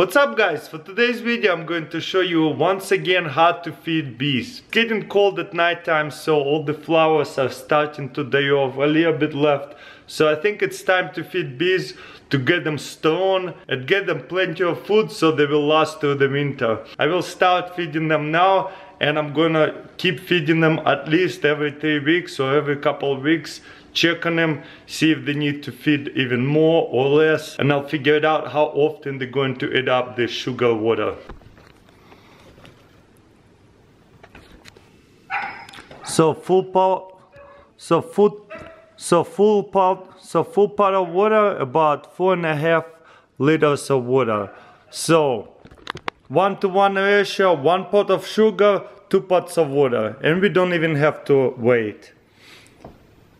What's up guys, for today's video I'm going to show you once again how to feed bees. It's getting cold at night time, so all the flowers are starting to die off, a little bit left. So I think it's time to feed bees, to get them stoned and get them plenty of food so they will last through the winter. I will start feeding them now and I'm gonna keep feeding them at least every 3 weeks or every couple of weeks. Check on them, see if they need to feed even more or less, and I'll figure it out how often they're going to eat up the sugar water. So full pot of water, about 4.5 liters of water. So 1-to-1 ratio, 1 pot of sugar, 2 pots of water, and we don't even have to wait,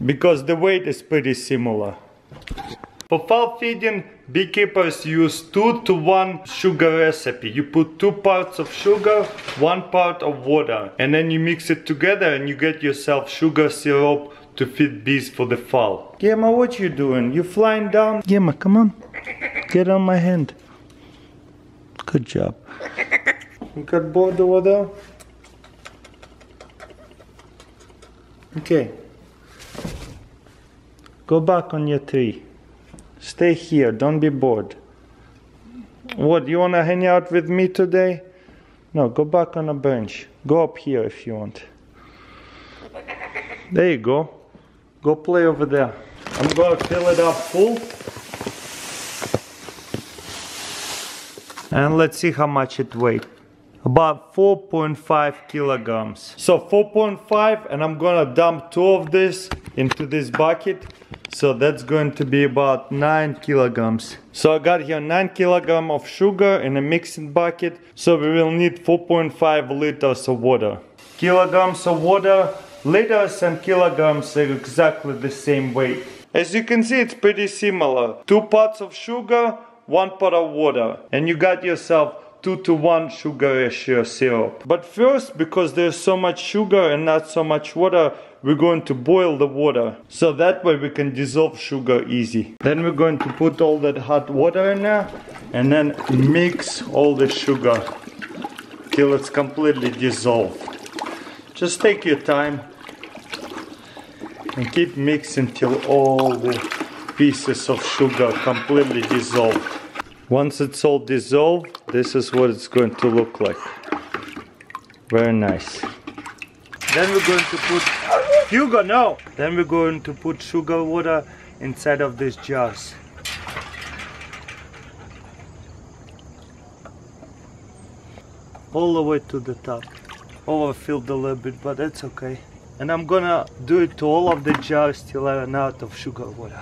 because the weight is pretty similar. For fowl feeding, beekeepers use 2-to-1 sugar recipe. You put 2 parts of sugar, 1 part of water, and then you mix it together and you get yourself sugar syrup to feed bees for the fowl. Gemma, what you doing? You flying down? Gemma, come on. Get on my hand. Good job. You got bored over there? Okay. Go back on your tree. Stay here, don't be bored. What, you wanna hang out with me today? No, go back on a bench. Go up here if you want. There you go. Go play over there. I'm gonna fill it up full. And let's see how much it weighs. About 4.5 kilograms. So 4.5, and I'm gonna dump 2 of this into this bucket. So that's going to be about 9 kilograms. So I got here 9 kilograms of sugar in a mixing bucket. So we will need 4.5 liters of water. Kilograms of water, liters and kilograms are exactly the same weight. As you can see, it's pretty similar. 2 parts of sugar, 1 pot of water. And you got yourself 2-to-1 sugar ratio syrup. But first, because there's so much sugar and not so much water, we're going to boil the water. So that way we can dissolve sugar easy. Then we're going to put all that hot water in there and then mix all the sugar till it's completely dissolved. Just take your time and keep mixing till all the pieces of sugar completely dissolved. Once it's all dissolved, this is what it's going to look like. Very nice. Then we're going to put... Hugo, no! Then we're going to put sugar water inside of these jars. All the way to the top. Overfilled a little bit, but that's okay. And I'm gonna do it to all of the jars till I run out of sugar water.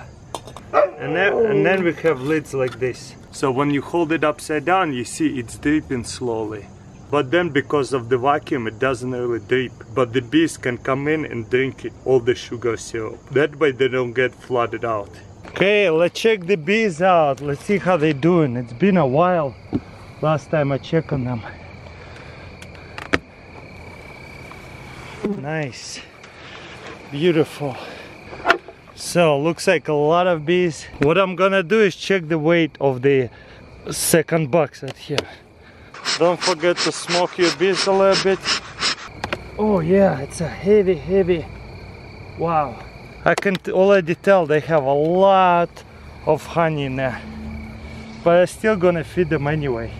And then we have lids like this. So when you hold it upside down, you see it's dripping slowly. But then because of the vacuum, it doesn't really drip. But the bees can come in and drink it, all the sugar syrup. That way they don't get flooded out. Okay, let's check the bees out. Let's see how they're doing. It's been a while. Last time I checked on them. Nice. Beautiful. So, looks like a lot of bees. What I'm gonna do is check the weight of the second box out here. Don't forget to smoke your bees a little bit. Oh yeah, it's a heavy, heavy. Wow. I can already tell they have a lot of honey in there. But I'm still gonna feed them anyway.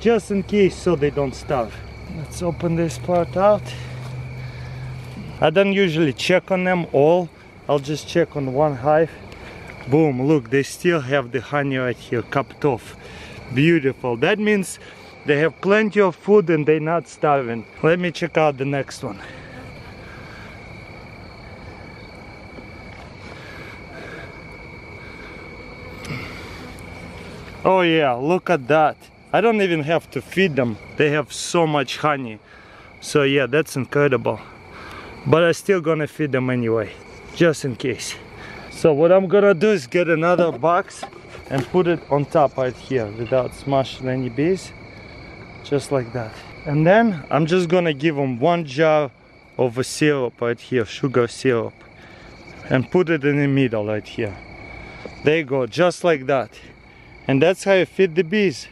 Just in case, so they don't starve. Let's open this part out. I don't usually check on them all. I'll just check on one hive. Boom, look, they still have the honey right here, capped off. Beautiful. That means they have plenty of food and they're not starving. Let me check out the next one. Oh yeah, look at that. I don't even have to feed them. They have so much honey. So yeah, that's incredible. But I'm still gonna feed them anyway, just in case. So what I'm gonna do is get another box and put it on top right here without smashing any bees. Just like that. And then I'm just gonna give them 1 jar of a syrup right here, sugar syrup, and put it in the middle right here. There you go, just like that. And that's how you feed the bees.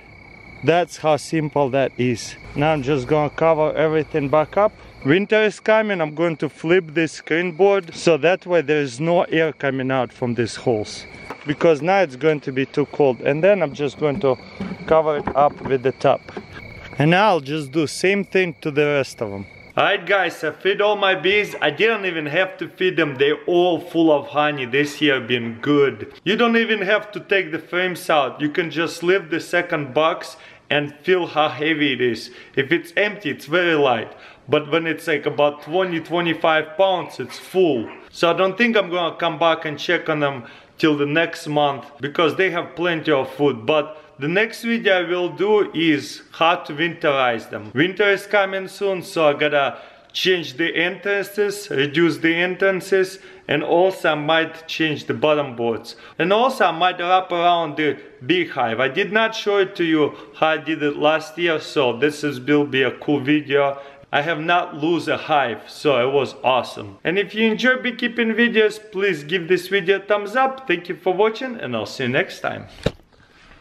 That's how simple that is. Now I'm just gonna cover everything back up. Winter is coming, I'm going to flip this screen board so that way there is no air coming out from these holes, because now it's going to be too cold. And then I'm just going to cover it up with the top. And now I'll just do same thing to the rest of them. Alright guys, I feed all my bees. I didn't even have to feed them, they're all full of honey. This year been good. You don't even have to take the frames out. You can just leave the second box and feel how heavy it is. If it's empty, it's very light. But when it's like about 20-25 pounds, it's full. So I don't think I'm gonna come back and check on them till the next month, because they have plenty of food. But the next video I will do is how to winterize them. Winter is coming soon, so I gotta change the entrances, reduce the entrances, and also I might change the bottom boards. And also I might wrap around the beehive. I did not show it to you how I did it last year, so this will be a cool video. I have not lost a hive, so it was awesome. And if you enjoy beekeeping videos, please give this video a thumbs up. Thank you for watching, and I'll see you next time.